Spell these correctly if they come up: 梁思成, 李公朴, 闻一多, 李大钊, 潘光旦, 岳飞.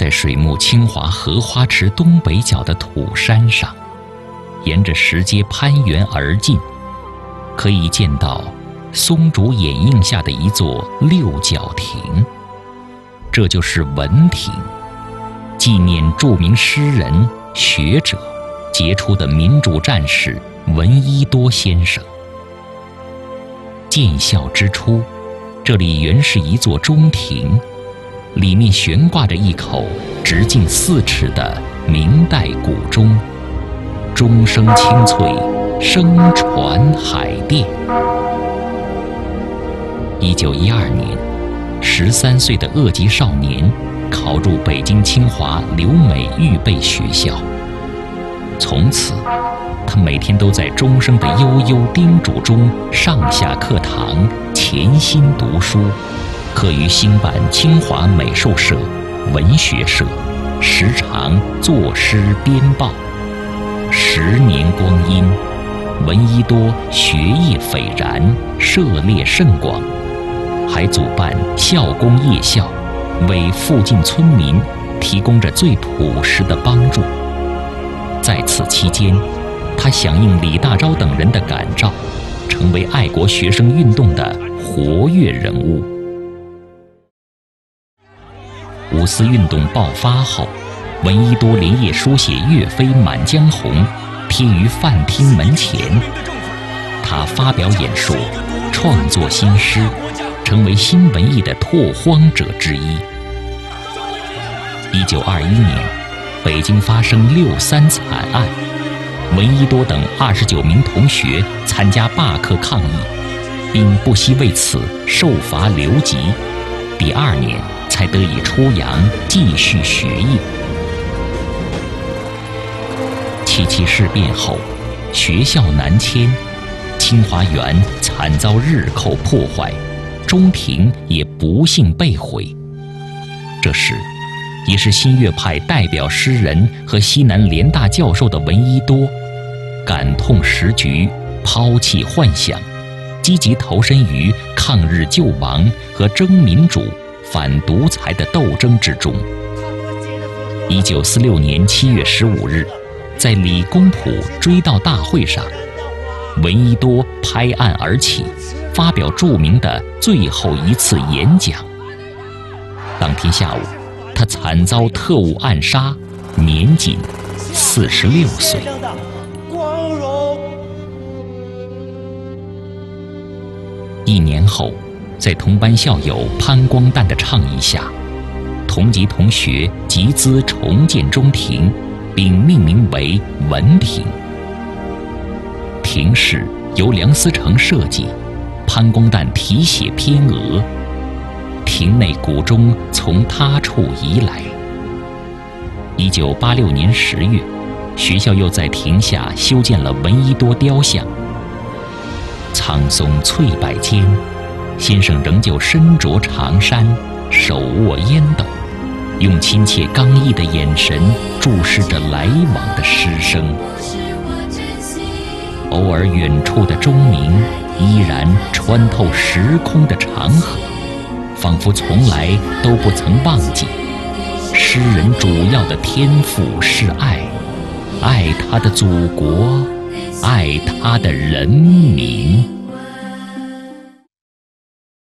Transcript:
在水木清华荷花池东北角的土山上，沿着石阶攀援而进，可以见到松竹掩映下的一座六角亭，这就是文亭，纪念著名诗人、学者、杰出的民主战士闻一多先生。建校之初，这里原是一座中庭，里面悬挂着一口直径4尺的明代古钟，钟声清脆，声传海淀。1912年，13岁的恶疾少年考入北京清华留美预备学校，从此他每天都在钟声的悠悠叮嘱中上下课堂，潜心读书，课余兴办清华美术社、文学社，时常作诗编报。10年光阴，闻一多学业斐然，涉猎甚广，还主办校工夜校，为附近村民提供着最朴实的帮助。在此期间，他响应李大钊等人的感召，成为爱国学生运动的活跃人物。五四运动爆发后，闻一多连夜书写岳飞《满江红》，贴于饭厅门前。他发表演说，创作新诗，成为新文艺的拓荒者之一。1921年，北京发生63惨案，闻一多等29名同学参加罢课抗议，并不惜为此受罚留级。第2年才得以出洋继续学业。77事变后，学校南迁，清华园惨遭日寇破坏，中庭也不幸被毁。这时，也是新月派代表诗人和西南联大教授的闻一多，感痛时局，抛弃幻想，积极投身于抗日救亡和争民主、反独裁的斗争之中。1946年7月15日，在李公朴追悼大会上，闻一多拍案而起，发表著名的最后一次演讲。当天下午，他惨遭特务暗杀，年仅46岁。1年后，在同班校友潘光旦的倡议下，同级同学集资重建中庭，并命名为文亭。亭式由梁思成设计，潘光旦题写篇额，亭内古钟从他处移来。1986年10月，学校又在亭下修建了闻一多雕像。苍松翠柏间，先生仍旧身着长衫，手握烟斗，用亲切刚毅的眼神注视着来往的师生。偶尔远处的钟鸣依然穿透时空的长河，仿佛从来都不曾忘记诗人主要的天赋是爱，爱他的祖国，爱他的人民。